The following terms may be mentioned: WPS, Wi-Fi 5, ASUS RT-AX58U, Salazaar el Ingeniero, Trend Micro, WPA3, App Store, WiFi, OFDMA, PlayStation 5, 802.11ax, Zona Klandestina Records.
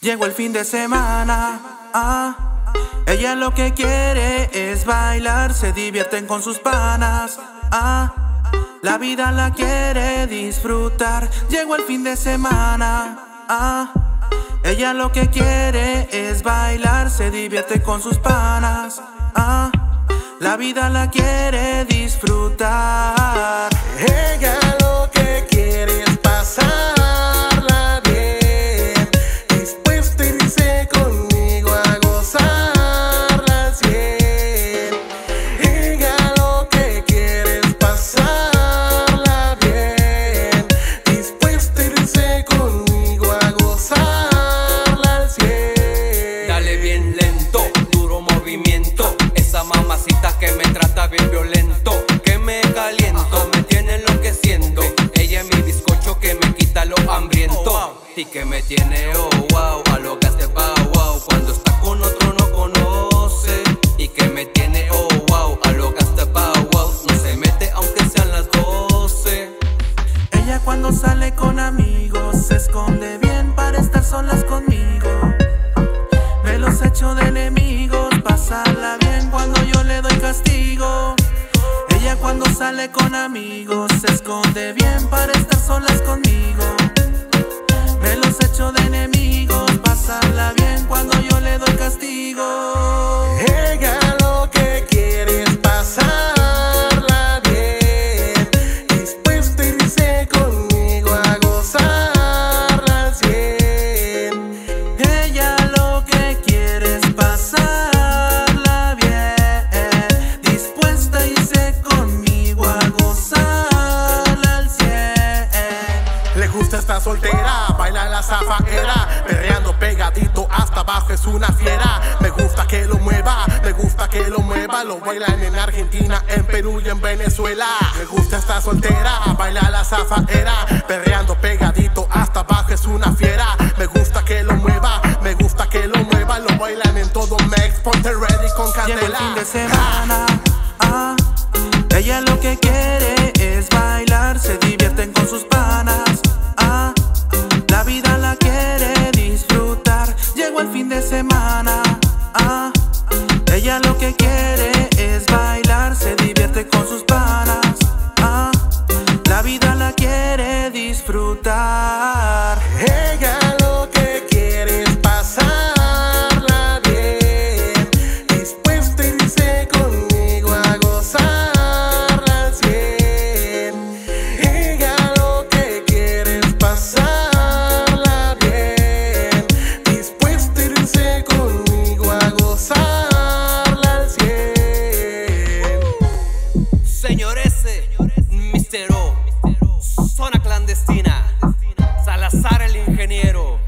Llegó el fin de semana, ella lo que quiere es bailar, se divierten con sus panas, la vida la quiere disfrutar. Llegó el fin de semana, ella lo que quiere es bailar, se divierte con sus panas, la vida la quiere disfrutar. Ella lo que quiere es pasar. Que me trata bien violento, que me caliento, me tiene lo que siento. Ella es mi bizcocho que me quita lo hambriento y que me tiene oh wow, a lo que hace bow wow. Cuando está con otro no conoce y que me tiene oh wow, a lo que hace bow wow. No se mete aunque sean las 12. Ella cuando sale con amigos se esconde bien para estar solas conmigo. Me los echo de enemigos, pasarla bien cuando yo le doy castigo. Ella cuando sale con amigos se esconde bien para estar solas conmigo. Me los echo de enemigos, pasarla bien cuando yo le doy castigo. Ella lo que quiere es pasar. Está soltera, baila en la zafaera, perreando pegadito hasta abajo, es una fiera. Me gusta que lo mueva, me gusta que lo mueva. Lo bailan en Argentina, en Perú y en Venezuela. Me gusta esta soltera, baila en la zafaera, perreando pegadito hasta abajo, es una fiera. Me gusta que lo mueva, me gusta que lo mueva. Lo bailan en todo Mex, ponte ready con candela. Llega el fin de semana, ella lo que quiere es bailar, se divierten con sus panas. La vida la quiere disfrutar. Llegó el fin de semana, ella lo que quiere es bailar, se divierte con sus panas, la vida la quiere disfrutar. Ella lo que quiere es pasar. Señores, Mr. O, zona clandestina, Salazar el Ingeniero.